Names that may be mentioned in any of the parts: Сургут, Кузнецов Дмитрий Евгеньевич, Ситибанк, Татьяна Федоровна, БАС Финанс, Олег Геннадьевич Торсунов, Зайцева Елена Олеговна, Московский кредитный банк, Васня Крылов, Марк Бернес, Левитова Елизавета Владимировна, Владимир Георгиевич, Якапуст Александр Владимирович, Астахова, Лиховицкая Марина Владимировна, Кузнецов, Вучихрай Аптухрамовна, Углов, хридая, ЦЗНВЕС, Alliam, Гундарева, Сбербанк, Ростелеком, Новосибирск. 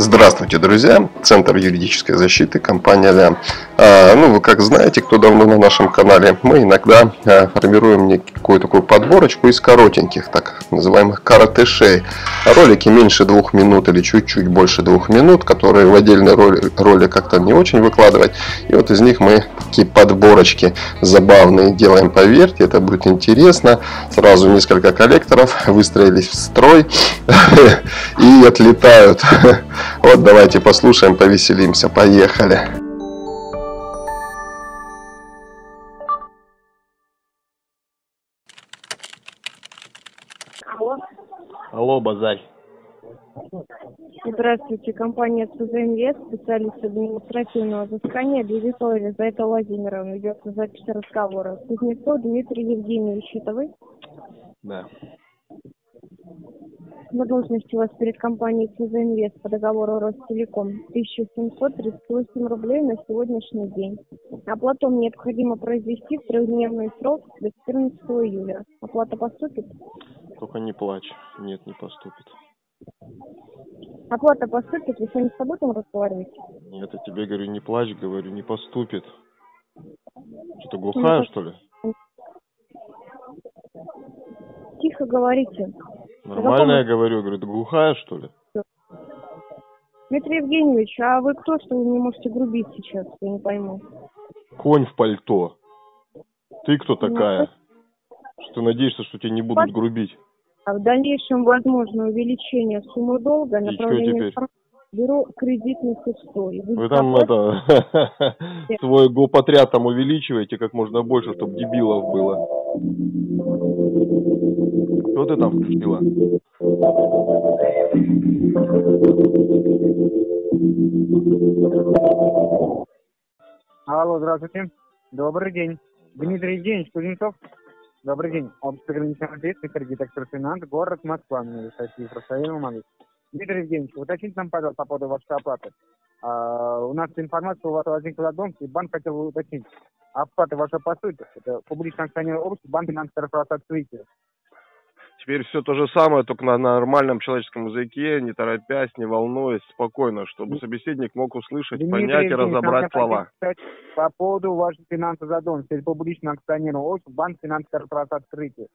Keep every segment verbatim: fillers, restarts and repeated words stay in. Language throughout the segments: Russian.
Здравствуйте, друзья! Центр юридической защиты, компания Alliam. Ну, вы как знаете, кто давно на нашем канале, мы иногда формируем некую такую подборочку из коротеньких, так называемых коротышей. Ролики меньше двух минут или чуть-чуть больше двух минут, которые в отдельной роли, роли как-то не очень выкладывать. И вот из них мы такие подборочки забавные делаем, поверьте, это будет интересно. Сразу несколько коллекторов выстроились в строй и отлетают. Вот давайте послушаем, повеселимся, поехали. Алло. Алло, базарь. Здравствуйте, компания ЦЗНВЕС, специалист административного взыскания Левитова Елизавета Владимировна. Ведется запись разговора. Кузнецов Дмитрий Евгеньевич, это вы? Да. На должности у вас перед компанией ЦЗНВЕС по договору Ростелеком тысяча семьсот тридцать восемь рублей на сегодняшний день. Оплату необходимо произвести в трехдневный срок до четырнадцатого июля. Оплата поступит? Только не плачь. Нет, не поступит. Оплата поступит? Вы сегодня с собой там разговариваете? Нет, я тебе говорю, не плачь, говорю, не поступит. Что-то глухая, что ли? Тихо говорите. Нормально я говорю, говорю, ты глухая, что ли? Дмитрий Евгеньевич, а вы кто, что вы не можете грубить сейчас, я не пойму. Конь в пальто. Ты кто такая? Что ты надеешься, что тебя не будут грубить? А в дальнейшем возможно увеличение суммы долга, направление бюро кредитных историй. Вы там это свой глупотряд там увеличиваете как можно больше, чтобы дебилов было. Кто ты там включила? Алло, здравствуйте. Добрый день. Дмитрий Евгеньевич Кузнецов. Добрый день. Общество ограниченного действия, кредит финанс, город Москва. Дмитрий Евгеньевич, уточните нам, пожалуйста, по поводу вашей оплаты. А, у нас информация у вас возникла задумка, и банк хотел уточнить. Оплата ваша по сути, это публичное акционерное общество, банк финансового развития. Теперь все то же самое, только на нормальном человеческом языке, не торопясь, не волнуясь, спокойно, чтобы собеседник мог услышать, Дмитрий понять Дмитрий и разобрать слова. По поводу вашей финансовой задумки, это публичное акционерное общество, банк финансового развития.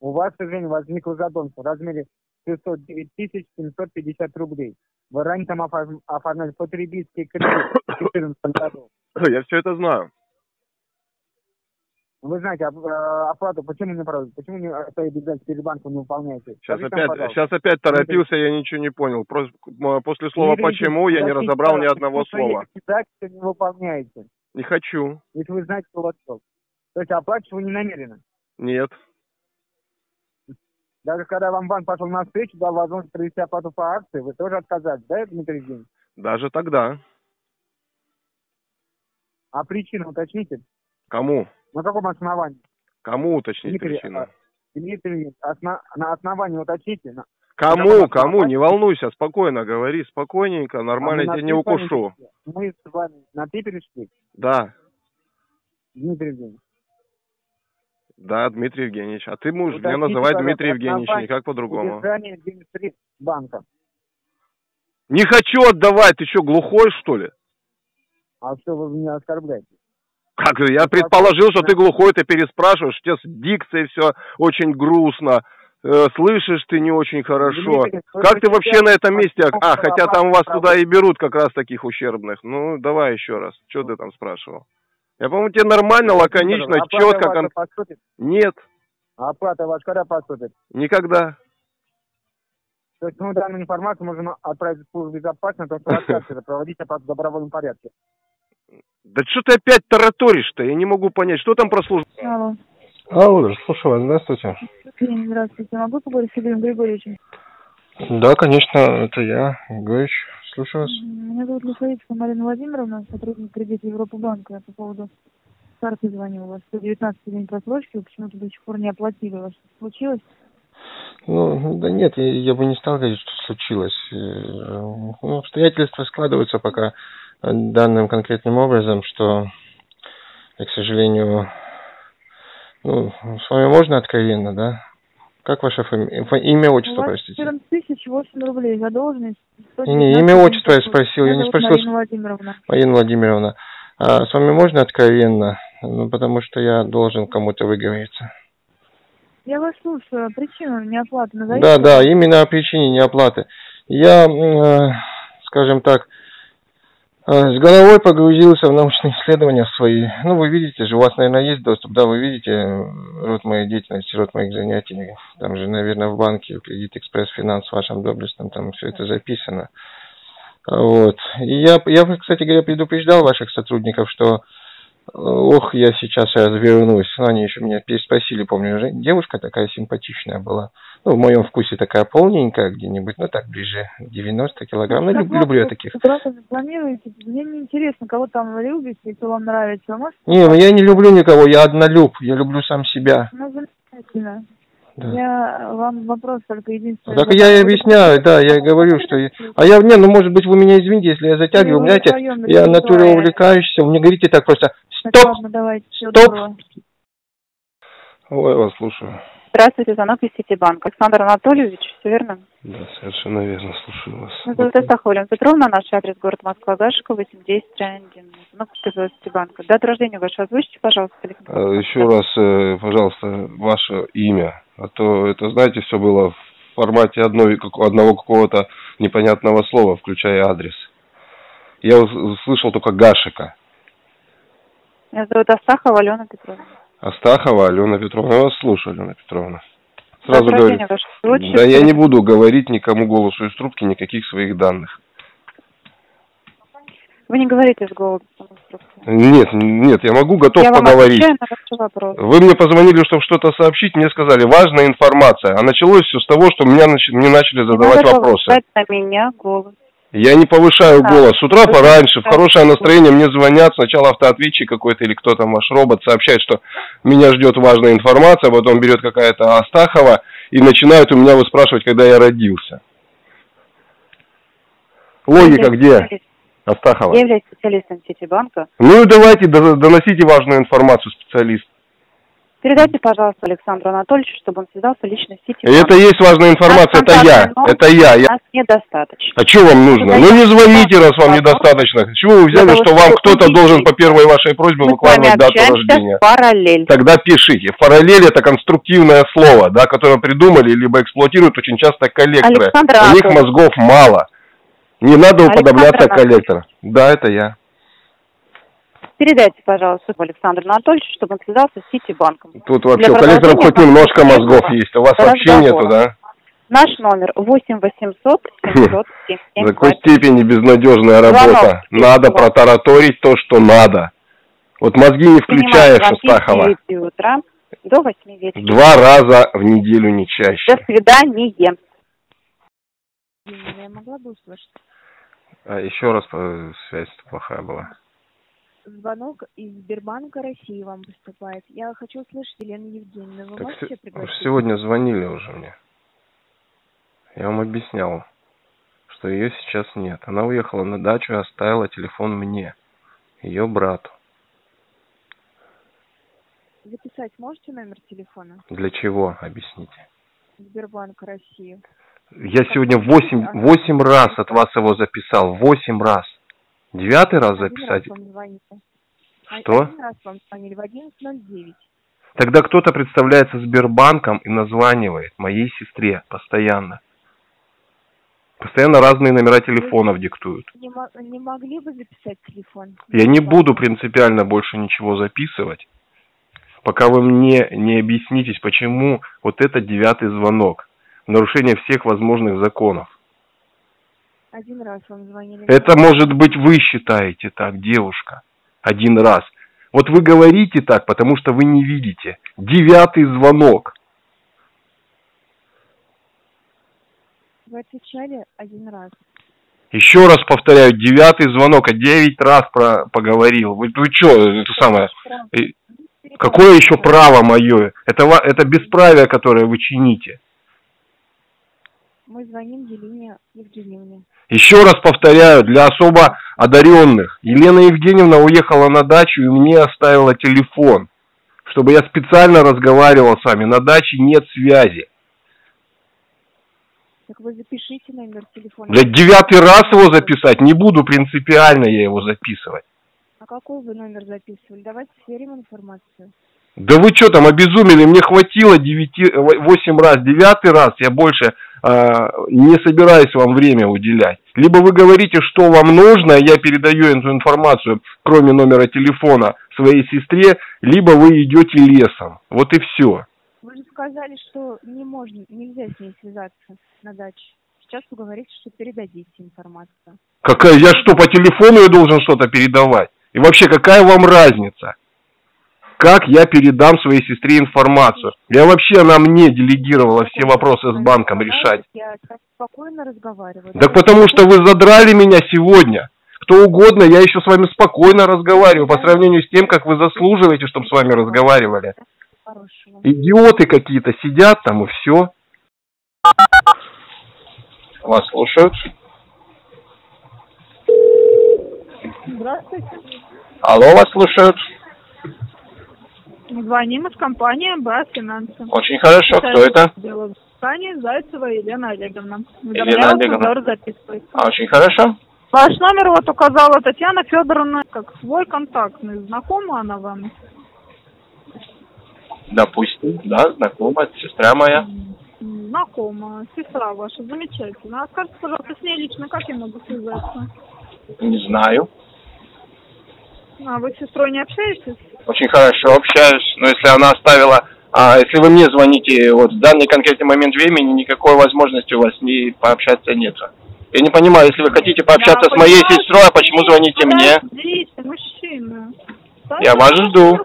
У вас, к сожалению, возникла задумка в размере шестьсот девять тысяч семьсот пятьдесят рублей. Вы ранее там оформляли потребительский кредит в две тысячи четырнадцатом году. Я все это знаю. Вы знаете оплату, почему не правда? Почему не обязательства перед банком не выполняете? Сейчас опять, сейчас опять торопился, я ничего не понял. После слова «почему» я не разобрал ни одного слова. Обязательства не выполняете? Не хочу. Если вы знаете, что у вас что. То есть оплачивать вы не намерены? Нет. Даже когда вам банк пошел на встречу, дал возможность провести оплату по акции, вы тоже отказались, да, Дмитрий Евгеньевич? Даже тогда. А причину уточните? Кому? На каком основании? Кому уточнить Дмитрий, причину? Дмитрий Евгеньевич, осна... на основании уточните. На... Кому, на кому? Не волнуйся, спокойно говори, спокойненько, нормально, а тебя не укушу. Мы с вами на «ты» перешли? Да. Дмитрий Евгеньевич. Да, Дмитрий Евгеньевич. А ты можешь меня называть Дмитрий Евгеньевич, никак по-другому. Не хочу отдавать, ты что, глухой, что ли? А что вы меня оскорбляете? Как? Я предположил, что ты глухой, ты переспрашиваешь, у тебя с дикцией все очень грустно. Слышишь ты не очень хорошо. Как ты вообще на этом месте? А, хотя там вас туда и берут как раз таких ущербных. Ну, давай еще раз. Что ты там спрашивал? Я, по-моему, тебе нормально, лаконично, оплата четко... Ваша кон... Нет. Оплата ваша когда поступит? Никогда. То есть, ну, данную информацию можно отправить в службу безопасности, то, что откажется проводить оплату в добровольном порядке. Да что ты опять тараторишь-то? Я не могу понять, что там про службу... Алло. Алло, слушаю вас, здравствуйте. Здравствуйте, могу поговорить с Игорем Григорьевичем? Да, конечно, это я, Григорьевич. Слушаю вас. Меня зовут Лиховицкая Марина Владимировна, сотрудник Кредита Европа Банка. Я по поводу карты звонила. У вас сто девятнадцатый день просрочки, вы почему-то до сих пор не оплатили. У вас что-то случилось? Ну, да нет, я, я бы не стал говорить, что случилось. Ну, обстоятельства складываются пока данным конкретным образом, что, я, к сожалению, ну, с вами можно откровенно, да, Как ваше фами... имя, отчество, у вас простите? четырнадцать тысяч восемь рублей задолженность. Не, имя, отчество я спросил, я не спросил. Марина Владимировна. Марина Владимировна, а с вами можно откровенно? Ну, потому что я должен кому-то выговориться. Я вас слушаю, причину неоплаты назовите. Да, да, именно о причине неоплаты. Я, э, скажем так, э, с головой погрузился в научные исследования свои. Ну, вы видите же, у вас, наверное, есть доступ, да, вы видите род моей деятельности, род моих занятий. Там же, наверное, в банке, в Кредит Экспресс Финанс, в вашем доблестном, там все это записано. Вот. И я, я, кстати говоря, предупреждал ваших сотрудников, что... Ох, я сейчас развернусь. Но они еще меня переспросили, помню, девушка такая симпатичная была. Ну, в моем вкусе такая полненькая где-нибудь, ну так, ближе девяносто килограмм. Ну, как люб, люблю я таких. Планируете? Мне не интересно, кого там вы любите и кто вам нравится. Может... Не, я не люблю никого, я однолюб, я люблю сам себя. Ну, замечательно. Да. Я вам вопрос только единственный. Так я и объясняю, да, я говорю, что... Я... А я, не, ну, может быть, вы меня извините, если я затягиваю, вы знаете, я натурой увлекаешься, вы мне говорите так просто... Стоп! Ладно, давайте, стоп! Ой, я вас слушаю. Здравствуйте, звонок из Ситибанка. Александр Анатольевич, все верно? Да, совершенно верно, слушаю вас. Ну, зовут Астахова Петровна, наш адрес город Москва, Гашикова, восемь десять один. Звонок из Ситибанка. Дату рождения вашу озвучите, пожалуйста, Александр. А, еще раз, пожалуйста, ваше имя. А то это, знаете, все было в формате одной, одного какого-то непонятного слова, включая адрес. Я услышал только Гашика. Меня зовут Астахова Алена Петровна. Астахова Алена Петровна. Я вас слушаю, Алена Петровна. Сразу говорю. Да я не буду говорить никому голосу из трубки никаких своих данных. Вы не говорите с голосом из трубки. Нет, нет, я могу, готов я поговорить. Вам отвечаю на вопрос. Вы мне позвонили, чтобы что-то сообщить, мне сказали, важная информация. А началось все с того, что меня нач... мне начали задавать надо вопросы. На меня голос. Я не повышаю да. голос. С утра пораньше, в хорошее настроение мне звонят. Сначала автоответчик какой-то или кто там, ваш робот, сообщает, что меня ждет важная информация, потом берет какая-то Астахова и начинают у меня выспрашивать, когда я родился. Логика где? Астахова. Я являюсь специалистом Ситибанка. Ну и давайте, доносите важную информацию, специалист. Передайте, пожалуйста, Александру Анатольевичу, чтобы он связался лично с Ситибанком. Это есть важная информация, это я, это я. Нас недостаточно. А что вам нужно? Ну не звоните, раз вам недостаточно. Чего вы взяли, что вам кто-то должен по первой вашей просьбе выкладывать дату рождения? Параллель. Тогда пишите. Параллель — это конструктивное слово, да, которое придумали, либо эксплуатируют очень часто коллекторы. У них мозгов мало. Не надо уподобляться коллектору. Да, это я. Передайте, пожалуйста, Александру Анатольевичу, чтобы он связался с Ситибанком. Тут вообще у коллекторов хоть немножко мозгов есть, у вас вообще нету, да? Наш номер восемь восемьсот семьсот семь семь пять. В такой степени безнадежная работа. Надо протараторить то, что надо. Вот мозги не включаешь, Астахова. С девяти утра до восьми вечера. Два раза в неделю, не чаще. До свидания. Я могла бы услышать. А еще раз связь плохая была. Звонок из Сбербанка России вам поступает. Я хочу услышать Елену Евгеньевну. Вы так можете пригласить? Сегодня звонили уже мне. Я вам объяснял, что ее сейчас нет. Она уехала на дачу и оставила телефон мне, ее брату. Записать можете номер телефона? Для чего? Объясните. Сбербанк России. Я как сегодня восемь, восемь раз от вас его записал. восемь раз. Девятый раз записать? Что? Один раз вам звонили в одиннадцать ноль девять. Тогда кто-то представляется Сбербанком и названивает моей сестре постоянно. Постоянно разные номера телефонов диктуют. Не, не могли бы записать телефон? Я не буду принципиально больше ничего записывать, пока вы мне не объяснитесь, почему вот это девятый звонок. Нарушение всех возможных законов. Один раз вам звонили. Это, может быть, вы считаете так, девушка. Один раз. Вот вы говорите так, потому что вы не видите. Девятый звонок. Вы отвечали один раз. Еще раз повторяю, девятый звонок. А девять раз про поговорил. Вы, вы что, это самое... Какое еще право мое? Это, это бесправие, которое вы чините. Мы звоним Елене Евгеньевне. Еще раз повторяю, для особо одаренных. Елена Евгеньевна уехала на дачу и мне оставила телефон, чтобы я специально разговаривал с вами. На даче нет связи. Так вы запишите номер телефона. Да девятый раз его записать не буду, принципиально я его записывать. А какой вы номер записывали? Давайте сверим информацию. Да вы что там обезумели? Мне хватило девять, восемь раз, девятый раз я больше э, не собираюсь вам время уделять. Либо вы говорите, что вам нужно, я передаю эту информацию, кроме номера телефона, своей сестре, либо вы идете лесом. Вот и все. Вы же сказали, что не можно, нельзя с ней связаться на даче. Сейчас вы говорите, что передадите информацию. Какая? Я что, по телефону я должен что-то передавать? И вообще, какая вам разница? Как я передам своей сестре информацию? Я вообще, она мне делегировала все вопросы с банком решать. Я так спокойно разговариваю. Так потому что вы задрали меня сегодня. Кто угодно, я еще с вами спокойно разговариваю по сравнению с тем, как вы заслуживаете, чтобы с вами разговаривали. Хорошего. Идиоты какие-то сидят там и все. Вас слушают. Здравствуйте. Алло, вас слушают. Звоним из компании БАС Финанс. Очень хорошо. Кто это? Компания Зайцева Елена Олеговна. Елена Олеговна. А, очень хорошо. Ваш номер вот указала Татьяна Федоровна как свой контактный. Знакома она вам? Допустим, да, знакома, сестра моя. Знакома, сестра ваша, замечательно. А скажите, пожалуйста, с ней лично как я могу связаться? Не знаю. А вы с сестрой не общаетесь? Очень хорошо общаюсь, но если она оставила... А если вы мне звоните, вот в данный конкретный момент времени никакой возможности у вас не пообщаться нет. Я не понимаю, если вы хотите пообщаться я с моей понимаю, сестрой, а почему звоните мне? Подождите, мужчина. Я вас жду.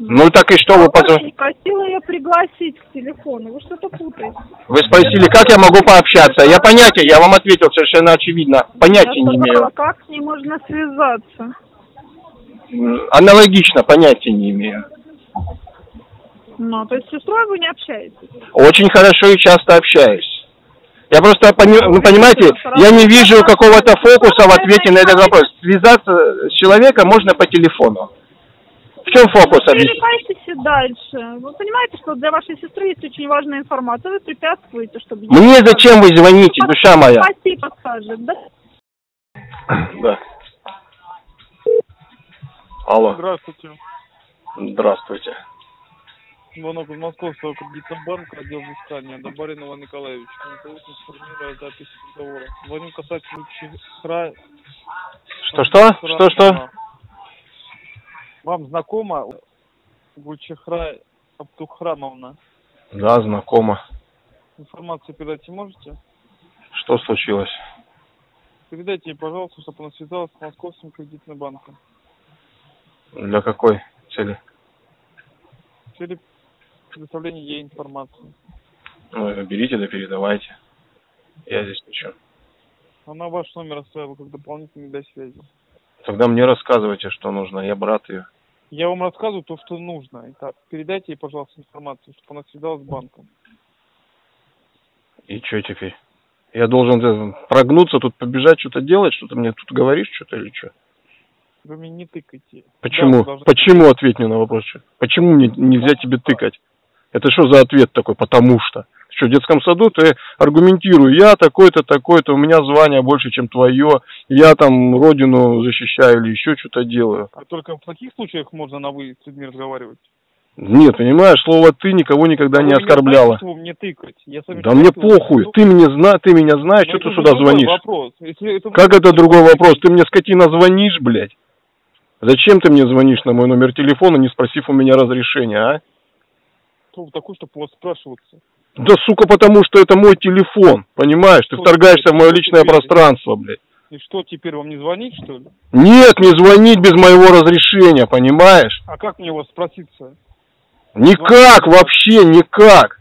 Ну так и что вы позвоните? Я просила ее пригласить к телефону. Вы что-то путаете. Вы спросили, как я могу пообщаться? Я понятия, я вам ответил совершенно очевидно. Понятия не имею. Как с ней можно связаться? Аналогично, понятия не имею. Ну, то есть с сестрой вы не общаетесь? Очень хорошо и часто общаюсь. Я просто, вы понимаете, я не вижу какого-то фокуса в ответе на этот вопрос. Связаться с человеком можно по телефону. В чем фокус? Вы переливаетесь дальше. Вы понимаете, что для вашей сестры есть очень важная информация, вы препятствуете, чтобы... Мне зачем вы звоните, душа моя? Спасибо, подскажет, да? Да. Алло. Здравствуйте. Здравствуйте. Звонок из Московского кредитного банка, отдел взыскания, до Баринова Николаевича. Непонятно сформируя запись разговора. Звоню касательно Вучихрай. Что-что? Что-что? Вам знакома Вучихрай Аптухрамовна? Да, знакома. Информацию передать можете? Что случилось? Передайте ей, пожалуйста, чтобы она связалась с Московским кредитным банком. Для какой цели? Цели предоставление ей информации. Ну, берите, да передавайте. Я здесь при чем? Она ваш номер оставила как дополнительный для связи. Тогда мне рассказывайте, что нужно. Я брат ее. Я вам рассказываю то, что нужно. Итак, передайте ей, пожалуйста, информацию, чтобы она связалась с банком. И что теперь? Я должен прогнуться, тут побежать, что-то делать? Что-то мне тут говоришь, что-то или что? Вы мне не тыкайте. Почему? Да, должны... Почему? Ответь мне на вопрос. Почему мне нельзя тебе тыкать? Это что за ответ такой, потому что? Что, в детском саду ты аргументируешь, я такой-то, такой-то, у меня звание больше, чем твое, я там родину защищаю или еще что-то делаю. А только в таких случаях можно на вы с людьми разговаривать? Нет, понимаешь, слово «ты» никого никогда а не оскорбляло. Мне тыкать? Я сам да мне похуй, ты, мне зна... ты меня знаешь, но что ты сюда звонишь? Это... Как это другой вопрос? Ты мне, скотина, звонишь, блядь? Зачем ты мне звонишь на мой номер телефона, не спросив у меня разрешения, а? Такой, чтобы у вас спрашиваться. Да, сука, потому что это мой телефон, понимаешь? Что ты вторгаешься в мое личное теперь? пространство, блядь. И что, теперь вам не звонить, что ли? Нет, не звонить без моего разрешения, понимаешь? А как мне у вас спроситься? Никак, звонить? вообще никак.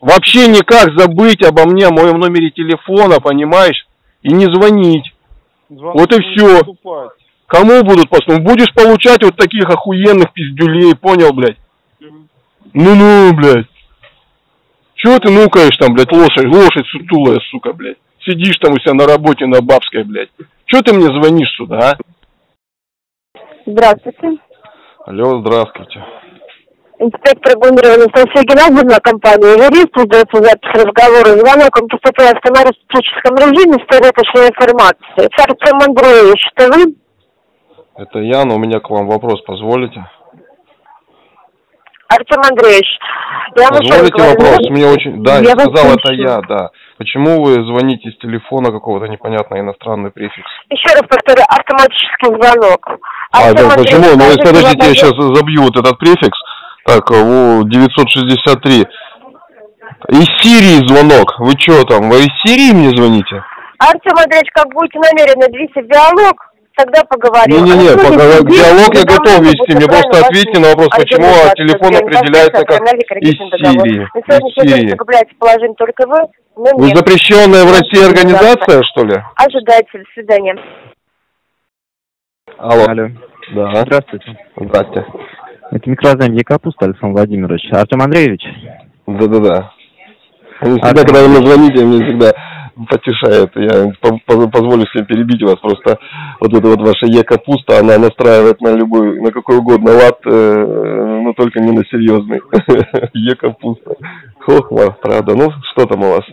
Вообще никак забыть обо мне, о моем номере телефона, понимаешь? И не звонить. Звонок вот и все. Поступать. Кому будут поступать? Будешь получать вот таких охуенных пиздюлей, понял, блядь? Ну-ну, блядь. Чего ты нукаешь там, блядь, лошадь, лошадь сутулая, сука, блядь. Сидишь там у себя на работе на Бабской, блядь. Чего ты мне звонишь сюда, а? Здравствуйте. Алло, здравствуйте. Инспектор Гундарева Анастасия Геннадьевна, компания «Юрист», ведется запись разговора. Звонок он поступил в автоматическом режиме, стоит точной информации. Артем Андреевич, это вы? Это я, но у меня к вам вопрос, позволите? Артем Андреевич, я вам еще раз говорю. Вопрос? Мне очень... Да, я, я сказал, это я, да. Почему вы звоните с телефона какого-то непонятного иностранного префикса? Еще раз повторю, автоматический звонок. А, да, почему? Ну, если, подождите, я сейчас забью вот этот префикс. Так, девятьсот шестьдесят три. Из Сирии звонок. Вы что там, вы из Сирии мне звоните? Артем Андреевич, как будете намерены вести диалог, тогда поговорим. Не-не-не, а поговор... диалог я готов вести, мне просто ответьте на вопрос, почему телефон определяется как из Сирии. Сегодня закупляется положение только вы, но нет. Вы запрещенная в России организация, что ли? Ожидайте, до свидания. Алло. Алло. Да. Здравствуйте. Здравствуйте. Это микрозайм Якапуст Александр Владимирович. Артем Андреевич? Да-да-да. Всегда, когда вы мне звоните, мне всегда... потешает. Я позволю себе перебить вас. Просто вот эта вот ваша е-капуста, она настраивает на любой, на какой угодно лад, но только не на серьезный. Е-капуста. Ох, правда. Ну, что там у вас?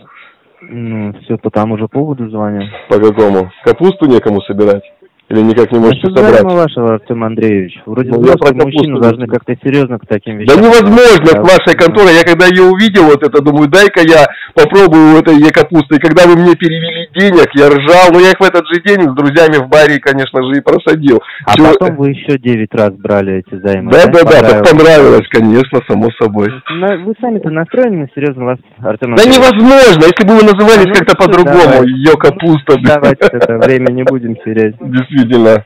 Ну, все по тому же поводу звоню. По какому? Капусту некому собирать? Или никак не можете а собрать? Вашего, Артем Андреевич? Вроде ну, взрослые мужчины должны как-то серьезно к таким вещам. Да невозможно с вашей конторой. Я когда ее увидел, вот это, думаю, дай-ка я попробую этой е-капусты. И когда вы мне перевели денег, я ржал. Но я их в этот же день с друзьями в баре, конечно же, и просадил. А Чего... потом вы еще девять раз брали эти займы. Да-да-да, так понравилось, конечно, само собой. Но вы сами-то настроены на серьезно вас, Артем Андреевич? Да невозможно, если бы вы назывались а ну, как-то по-другому. Е-капуста. Давайте это время не будем терять. Видимо.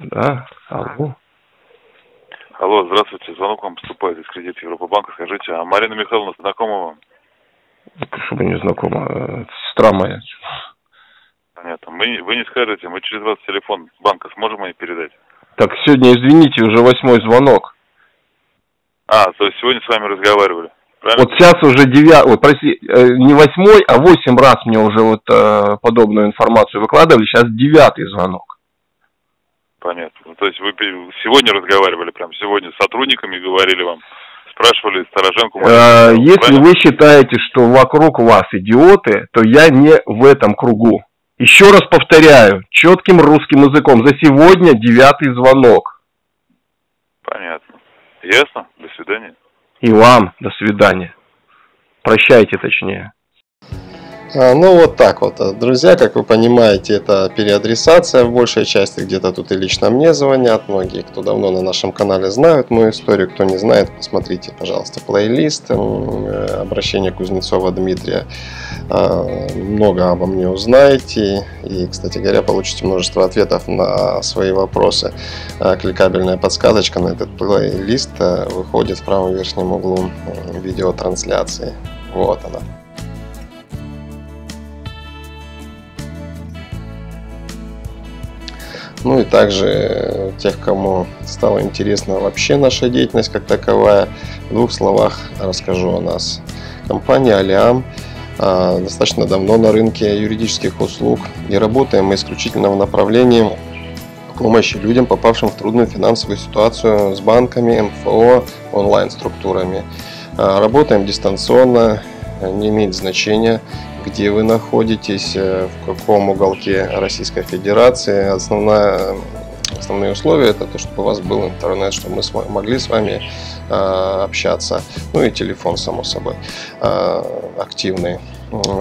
Да, алло. Алло, здравствуйте, звонок вам поступает из Кредита Европа Банка. Скажите, а Марина Михайловна знакома вам? Чтобы не знакома, сестра моя. Понятно, мы, вы не скажете, мы через вас телефон банка сможем ей передать? Так, сегодня, извините, уже восьмой звонок. А, то есть сегодня с вами разговаривали? Правильно? Вот сейчас уже девятый, вот прости, не восьмой, а восемь раз мне уже вот э, подобную информацию выкладывали, сейчас девятый звонок. Понятно. Ну, то есть вы сегодня разговаривали, прям сегодня с сотрудниками говорили вам, спрашивали стороженку. Э, если правильно? Вы считаете, что вокруг вас идиоты, то я не в этом кругу. Еще раз повторяю, четким русским языком, за сегодня девятый звонок. Понятно. Ясно? До свидания. И вам до свидания. Прощайте, точнее. А, ну, вот так вот. Друзья, как вы понимаете, это переадресация в большей части. Где-то тут и лично мне звонят. Многие, кто давно на нашем канале, знают мою историю. Кто не знает, посмотрите, пожалуйста, плейлист. Обращение Кузнецова Дмитрия. Много обо мне узнаете. И, кстати говоря, получите множество ответов на свои вопросы. Кликабельная подсказочка на этот плейлист выходит в правом верхнем углу видеотрансляции. Вот она. Ну и также тех, кому стало интересна вообще наша деятельность как таковая, в двух словах расскажу о нас. Компания Alliam достаточно давно на рынке юридических услуг, и работаем мы исключительно в направлении помощи людям, попавшим в трудную финансовую ситуацию с банками, МФО, онлайн-структурами. Работаем дистанционно, не имеет значения, где вы находитесь, в каком уголке Российской Федерации. Основная, основные условия – это то, чтобы у вас был интернет, чтобы мы могли с вами э, общаться. Ну и телефон, само собой, э, активный.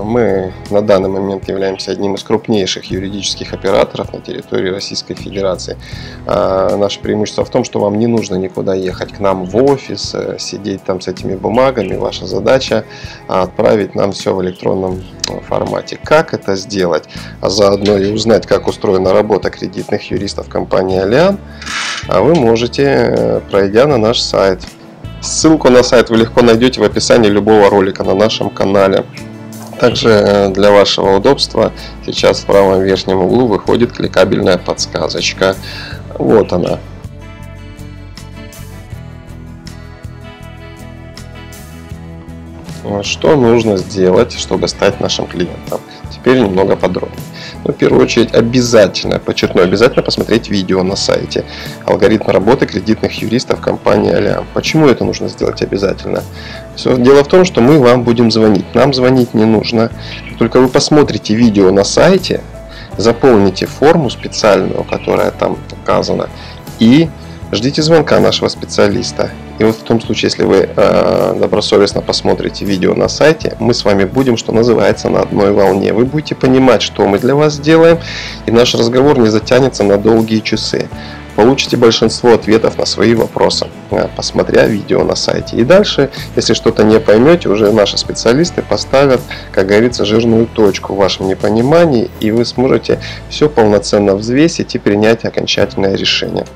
Мы на данный момент являемся одним из крупнейших юридических операторов на территории Российской Федерации. А наше преимущество в том, что вам не нужно никуда ехать к нам в офис, сидеть там с этими бумагами. Ваша задача отправить нам все в электронном формате. Как это сделать? А заодно и узнать, как устроена работа кредитных юристов компании Alliam, вы можете, пройдя на наш сайт. Ссылку на сайт вы легко найдете в описании любого ролика на нашем канале. Также для вашего удобства сейчас в правом верхнем углу выходит кликабельная подсказочка. Вот она. Что нужно сделать, чтобы стать нашим клиентом? Теперь немного подробнее. Ну, в первую очередь обязательно, подчеркну, обязательно посмотреть видео на сайте «Алгоритм работы кредитных юристов компании Alliam». Почему это нужно сделать обязательно? Дело в том, что мы вам будем звонить. Нам звонить не нужно. Только вы посмотрите видео на сайте, заполните форму специальную, которая там указана, и ждите звонка нашего специалиста. И вот в том случае, если вы добросовестно посмотрите видео на сайте, мы с вами будем, что называется, на одной волне. Вы будете понимать, что мы для вас делаем, и наш разговор не затянется на долгие часы. Получите большинство ответов на свои вопросы, посмотря видео на сайте. И дальше, если что-то не поймете, уже наши специалисты поставят, как говорится, жирную точку в вашем непонимании, и вы сможете все полноценно взвесить и принять окончательное решение.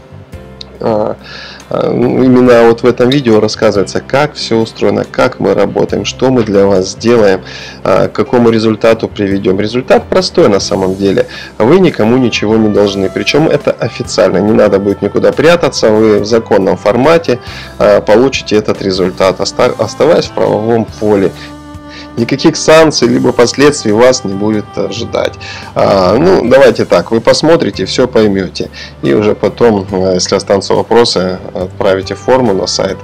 Именно вот в этом видео рассказывается, как все устроено, как мы работаем, что мы для вас сделаем, к какому результату приведем. Результат простой на самом деле. Вы никому ничего не должны. Причем это официально. Не надо будет никуда прятаться. Вы в законном формате получите этот результат, оставаясь в правовом поле. Никаких санкций, либо последствий вас не будет ожидать. А, ну, давайте так, вы посмотрите, все поймете. И уже потом, если останутся вопросы, отправите форму на сайт.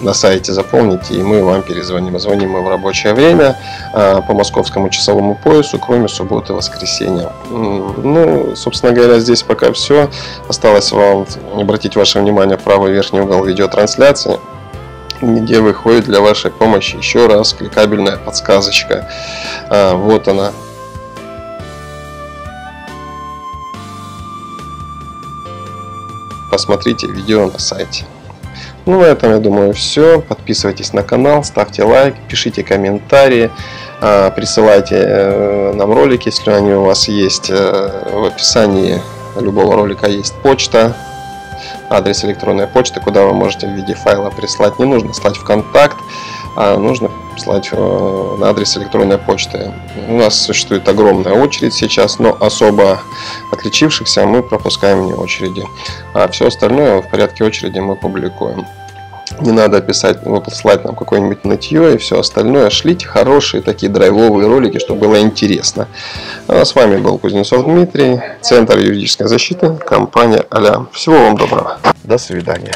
На сайте заполните, и мы вам перезвоним. Звоним мы в рабочее время по московскому часовому поясу, кроме субботы и воскресенья. Ну, собственно говоря, здесь пока все. Осталось вам обратить ваше внимание в правый верхний угол видеотрансляции, где выходит для вашей помощи еще раз кликабельная подсказочка. А, вот она. Посмотрите видео на сайте. Ну, на этом, я думаю, все. Подписывайтесь на канал, ставьте лайк, пишите комментарии, присылайте нам ролики, если они у вас есть. В описании любого ролика есть почта. Адрес электронной почты, куда вы можете в виде файла прислать. Не нужно слать в контакт, а нужно слать на адрес электронной почты. У нас существует огромная очередь сейчас, но особо отличившихся мы пропускаем вне очереди. А все остальное в порядке очереди мы публикуем. Не надо писать, выслать нам какое-нибудь нытье и все остальное. Шлите хорошие такие драйвовые ролики, чтобы было интересно. А с вами был Кузнецов Дмитрий, Центр юридической защиты, компания Alliam. Всего вам доброго. До свидания.